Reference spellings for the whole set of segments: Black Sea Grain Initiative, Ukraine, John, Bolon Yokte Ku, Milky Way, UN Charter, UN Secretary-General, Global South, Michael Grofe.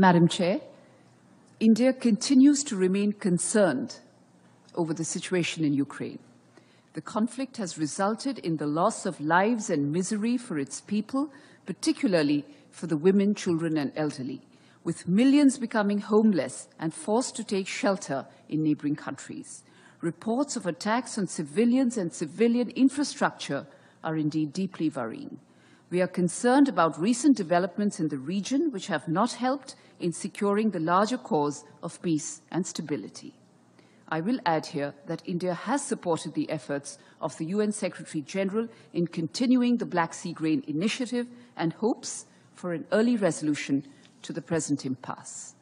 Madam Chair, India continues to remain concerned over the situation in Ukraine. The conflict has resulted in the loss of lives and misery for its people, particularly for the women, children and elderly, with millions becoming homeless and forced to take shelter in neighboring countries. Reports of attacks on civilians and civilian infrastructure are indeed deeply worrying. We are concerned about recent developments in the region which have not helped in securing the larger cause of peace and stability. I will add here that India has supported the efforts of the UN Secretary-General in continuing the Black Sea Grain Initiative and hopes for an early resolution to the present impasse.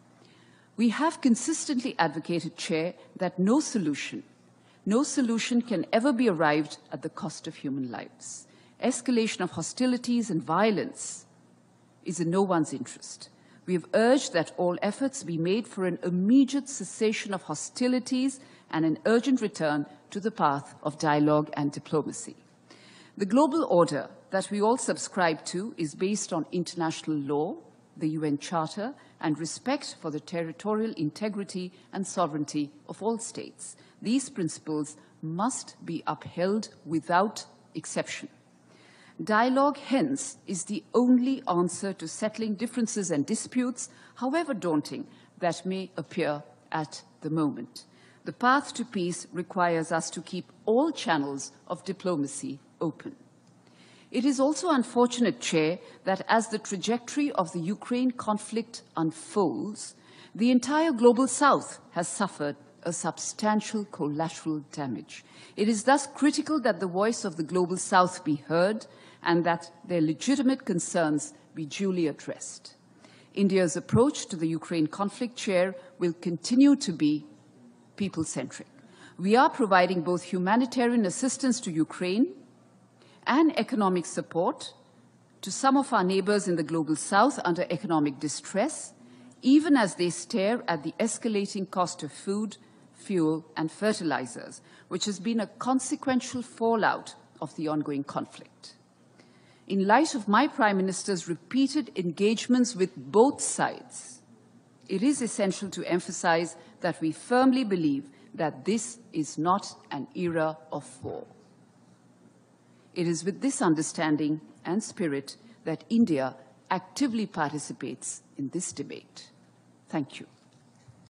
We have consistently advocated, Chair, that no solution can ever be arrived at the cost of human lives. Escalation of hostilities and violence is in no one's interest. We have urged that all efforts be made for an immediate cessation of hostilities and an urgent return to the path of dialogue and diplomacy. The global order that we all subscribe to is based on international law, the UN Charter, and respect for the territorial integrity and sovereignty of all states. These principles must be upheld without exception. Dialogue, hence, is the only answer to settling differences and disputes, however daunting that may appear at the moment. The path to peace requires us to keep all channels of diplomacy open. It is also unfortunate, Chair, that as the trajectory of the Ukraine conflict unfolds, the entire Global South has suffered a substantial collateral damage. It is thus critical that the voice of the Global South be heard and that their legitimate concerns be duly addressed. India's approach to the Ukraine conflict, Chair, will continue to be people-centric. We are providing both humanitarian assistance to Ukraine and economic support to some of our neighbours in the Global South under economic distress, even as they stare at the escalating cost of food, fuel and fertilizers, which has been a consequential fallout of the ongoing conflict. In light of my Prime Minister's repeated engagements with both sides, it is essential to emphasize that we firmly believe that this is not an era of war. It is with this understanding and spirit that India actively participates in this debate. Thank you.